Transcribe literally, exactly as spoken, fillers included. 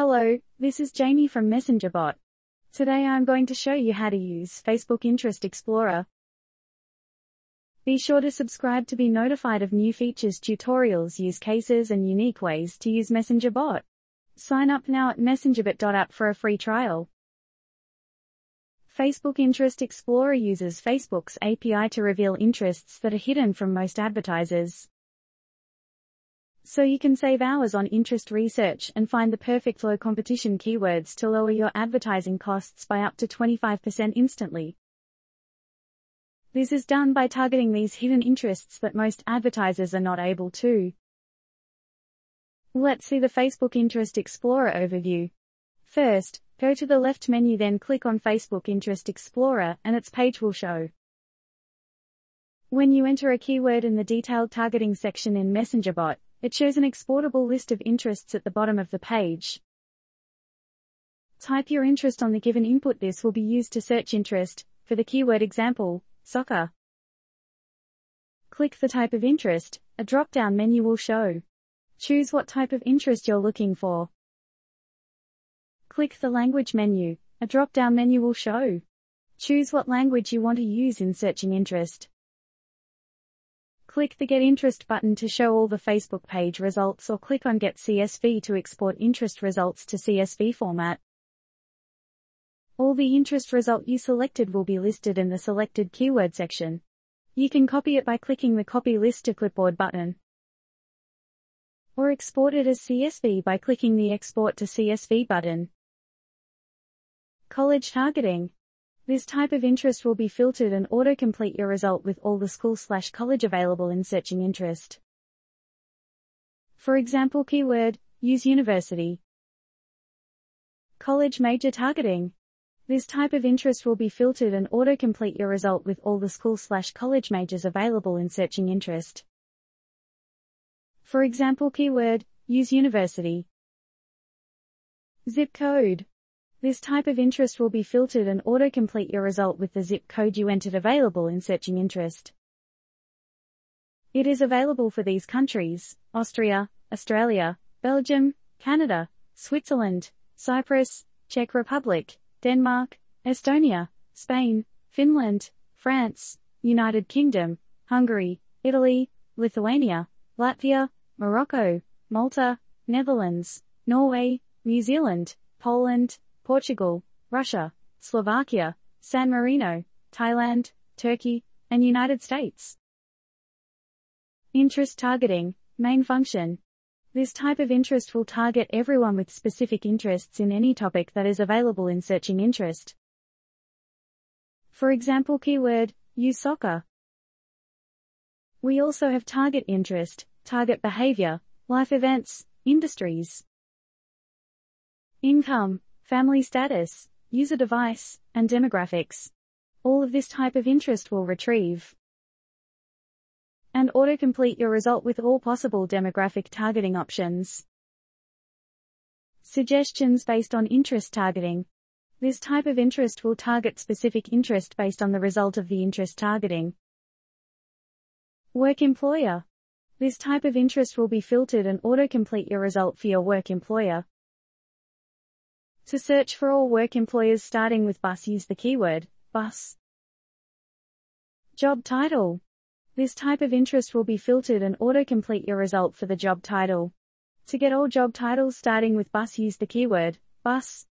Hello, this is Jamie from MessengerBot. Today I'm going to show you how to use Facebook Interest Explorer. Be sure to subscribe to be notified of new features, tutorials, use cases and unique ways to use MessengerBot. Sign up now at messengerbot dot app for a free trial. Facebook Interest Explorer uses Facebook's A P I to reveal interests that are hidden from most advertisers, so you can save hours on interest research and find the perfect low competition keywords to lower your advertising costs by up to twenty-five percent instantly. This is done by targeting these hidden interests that most advertisers are not able to. Let's see the Facebook Interest Explorer overview. First, go to the left menu, then click on Facebook Interest Explorer and its page will show. When you enter a keyword in the detailed targeting section in MessengerBot, it shows an exportable list of interests at the bottom of the page. Type your interest on the given input. This will be used to search interest, for the keyword example, soccer. Click the type of interest, a drop-down menu will show. Choose what type of interest you're looking for. Click the language menu, a drop-down menu will show. Choose what language you want to use in searching interest. Click the Get Interest button to show all the Facebook page results, or click on Get C S V to export interest results to C S V format. All the interest result you selected will be listed in the selected keyword section. You can copy it by clicking the Copy List to Clipboard button, or export it as C S V by clicking the Export to C S V button. College targeting. This type of interest will be filtered and auto-complete your result with all the school-slash-college available in searching interest. For example keyword, use university. College major targeting. This type of interest will be filtered and auto-complete your result with all the school-slash-college majors available in searching interest. For example keyword, use university. Zip code. This type of interest will be filtered and auto-complete your result with the zip code you entered available in searching interest. It is available for these countries: Austria, Australia, Belgium, Canada, Switzerland, Cyprus, Czech Republic, Denmark, Estonia, Spain, Finland, France, United Kingdom, Hungary, Italy, Lithuania, Latvia, Morocco, Malta, Netherlands, Norway, New Zealand, Poland, Portugal, Russia, Slovakia, San Marino, Thailand, Turkey, and United States. Interest targeting, main function. This type of interest will target everyone with specific interests in any topic that is available in searching interest. For example keyword, use soccer. We also have target interest, target behavior, life events, industries, income, family status, user device, and demographics. All of this type of interest will retrieve and autocomplete your result with all possible demographic targeting options. Suggestions based on interest targeting. This type of interest will target specific interest based on the result of the interest targeting. Work employer. This type of interest will be filtered and autocomplete your result for your work employer. To search for all work employers starting with bus, use the keyword, bus. Job title. This type of interest will be filtered and autocomplete your result for the job title. To get all job titles starting with bus, use the keyword, bus.